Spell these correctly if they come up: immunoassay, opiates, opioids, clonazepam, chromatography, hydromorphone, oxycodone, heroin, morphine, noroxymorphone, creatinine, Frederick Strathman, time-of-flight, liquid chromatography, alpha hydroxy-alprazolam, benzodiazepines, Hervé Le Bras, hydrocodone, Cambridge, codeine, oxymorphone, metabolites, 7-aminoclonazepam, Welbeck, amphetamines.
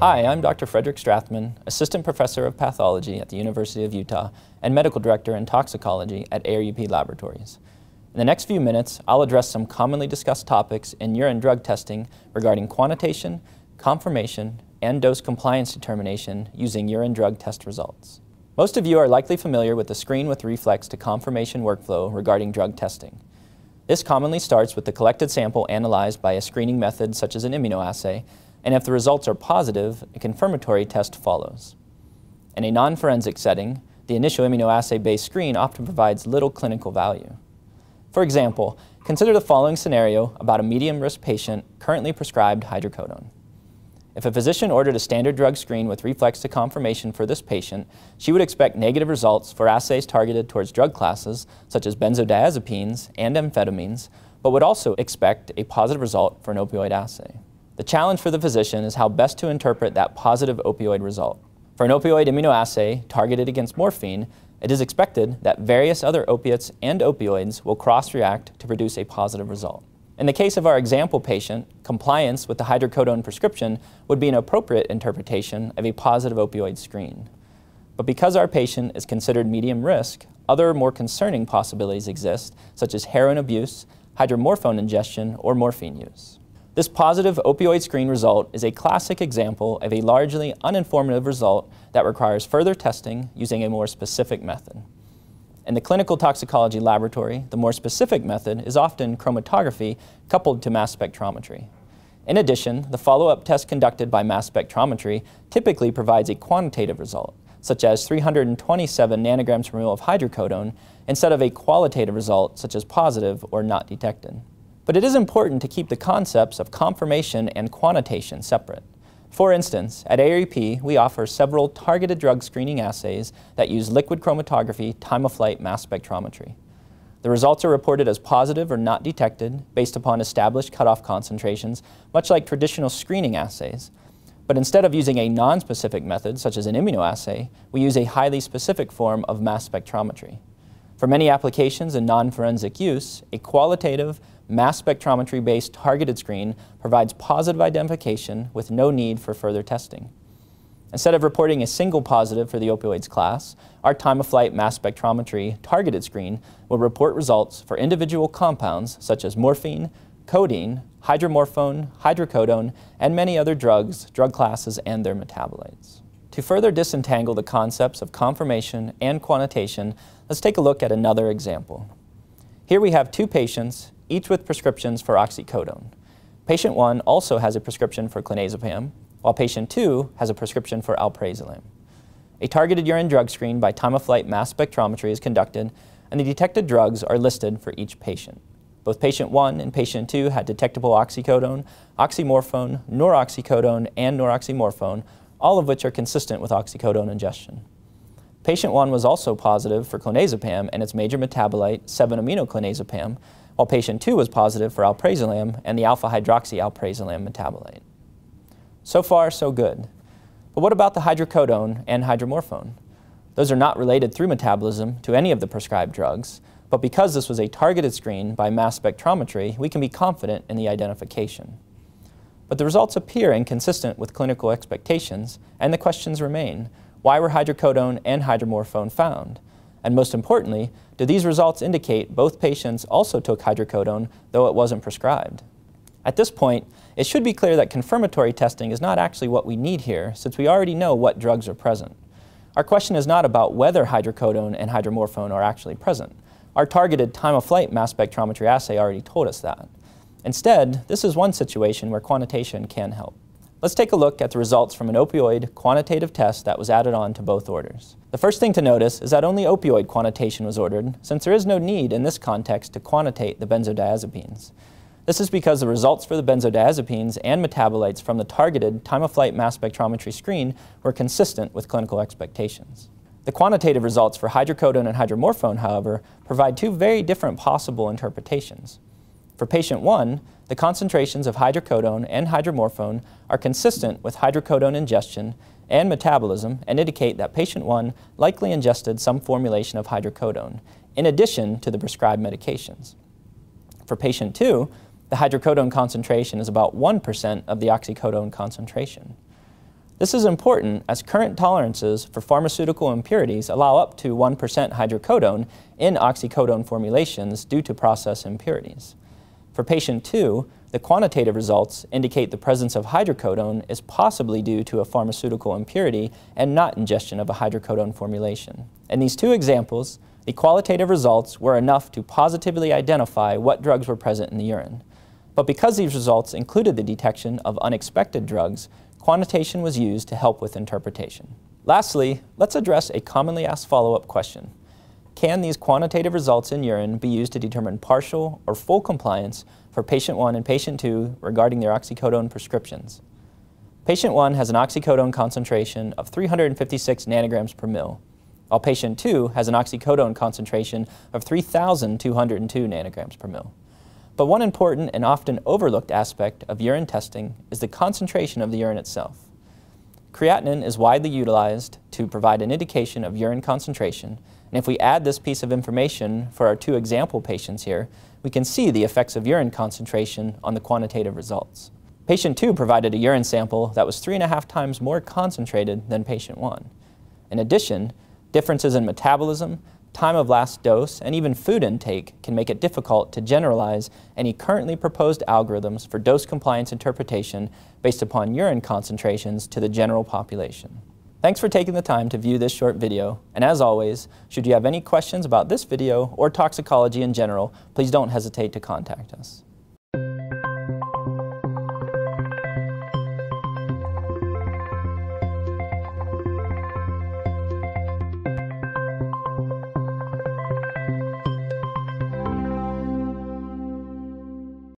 Hi, I'm Dr. Frederick Strathman, Assistant Professor of Pathology at the University of Utah and Medical Director in Toxicology at ARUP Laboratories. In the next few minutes, I'll address some commonly discussed topics in urine drug testing regarding quantitation, confirmation, and dose compliance determination using urine drug test results. Most of you are likely familiar with the screen with reflex to confirmation workflow regarding drug testing. This commonly starts with the collected sample analyzed by a screening method such as an immunoassay, and if the results are positive, a confirmatory test follows. In a non-forensic setting, the initial immunoassay-based screen often provides little clinical value. For example, consider the following scenario about a medium-risk patient currently prescribed hydrocodone. If a physician ordered a standard drug screen with reflex to confirmation for this patient, she would expect negative results for assays targeted towards drug classes such as benzodiazepines and amphetamines, but would also expect a positive result for an opioid assay. The challenge for the physician is how best to interpret that positive opioid result. For an opioid immunoassay targeted against morphine, it is expected that various other opiates and opioids will cross-react to produce a positive result. In the case of our example patient, compliance with the hydrocodone prescription would be an appropriate interpretation of a positive opioid screen. But because our patient is considered medium risk, other more concerning possibilities exist, such as heroin abuse, hydromorphone ingestion, or morphine use. This positive opioid screen result is a classic example of a largely uninformative result that requires further testing using a more specific method. In the clinical toxicology laboratory, the more specific method is often chromatography coupled to mass spectrometry. In addition, the follow-up test conducted by mass spectrometry typically provides a quantitative result, such as 327 nanograms per ml of hydrocodone, instead of a qualitative result such as positive or not detected. But it is important to keep the concepts of confirmation and quantitation separate. For instance, at ARUP, we offer several targeted drug screening assays that use liquid chromatography time-of-flight mass spectrometry. The results are reported as positive or not detected based upon established cutoff concentrations, much like traditional screening assays. But instead of using a non-specific method, such as an immunoassay, we use a highly specific form of mass spectrometry. For many applications in non-forensic use, a qualitative, mass spectrometry-based targeted screen provides positive identification with no need for further testing. Instead of reporting a single positive for the opioids class, our time-of-flight mass spectrometry targeted screen will report results for individual compounds such as morphine, codeine, hydromorphone, hydrocodone, and many other drugs, drug classes, and their metabolites. To further disentangle the concepts of confirmation and quantitation, let's take a look at another example. Here we have two patients, each with prescriptions for oxycodone. Patient 1 also has a prescription for clonazepam, while patient 2 has a prescription for alprazolam. A targeted urine drug screen by time-of-flight mass spectrometry is conducted, and the detected drugs are listed for each patient. Both patient 1 and patient 2 had detectable oxycodone, oxymorphone, noroxycodone, and noroxymorphone, all of which are consistent with oxycodone ingestion. Patient 1 was also positive for clonazepam and its major metabolite, 7-aminoclonazepam, while patient 2 was positive for alprazolam and the alpha hydroxy-alprazolam metabolite. So far, so good. But what about the hydrocodone and hydromorphone? Those are not related through metabolism to any of the prescribed drugs, but because this was a targeted screen by mass spectrometry, we can be confident in the identification. But the results appear inconsistent with clinical expectations, and the questions remain. Why were hydrocodone and hydromorphone found? And most importantly, do these results indicate both patients also took hydrocodone, though it wasn't prescribed? At this point, it should be clear that confirmatory testing is not actually what we need here, since we already know what drugs are present. Our question is not about whether hydrocodone and hydromorphone are actually present. Our targeted time-of-flight mass spectrometry assay already told us that. Instead, this is one situation where quantitation can help. Let's take a look at the results from an opioid quantitative test that was added on to both orders. The first thing to notice is that only opioid quantitation was ordered, since there is no need in this context to quantitate the benzodiazepines. This is because the results for the benzodiazepines and metabolites from the targeted time-of-flight mass spectrometry screen were consistent with clinical expectations. The quantitative results for hydrocodone and hydromorphone, however, provide two very different possible interpretations. For patient 1, the concentrations of hydrocodone and hydromorphone are consistent with hydrocodone ingestion and metabolism and indicate that patient 1 likely ingested some formulation of hydrocodone, in addition to the prescribed medications. For patient 2, the hydrocodone concentration is about 1% of the oxycodone concentration. This is important as current tolerances for pharmaceutical impurities allow up to 1% hydrocodone in oxycodone formulations due to process impurities. For patient 2, the quantitative results indicate the presence of hydrocodone is possibly due to a pharmaceutical impurity and not ingestion of a hydrocodone formulation. In these two examples, the qualitative results were enough to positively identify what drugs were present in the urine. But because these results included the detection of unexpected drugs, quantitation was used to help with interpretation. Lastly, let's address a commonly asked follow-up question. Can these quantitative results in urine be used to determine partial or full compliance for patient 1 and patient 2 regarding their oxycodone prescriptions? Patient 1 has an oxycodone concentration of 356 nanograms per mil, while patient 2 has an oxycodone concentration of 3,202 nanograms per mil. But one important and often overlooked aspect of urine testing is the concentration of the urine itself. Creatinine is widely utilized to provide an indication of urine concentration, and if we add this piece of information for our two example patients here, we can see the effects of urine concentration on the quantitative results. Patient 2 provided a urine sample that was 3.5 times more concentrated than patient 1. In addition, differences in metabolism, time of last dose, and even food intake can make it difficult to generalize any currently proposed algorithms for dose compliance interpretation based upon urine concentrations to the general population. Thanks for taking the time to view this short video, and as always, should you have any questions about this video or toxicology in general, please don't hesitate to contact us.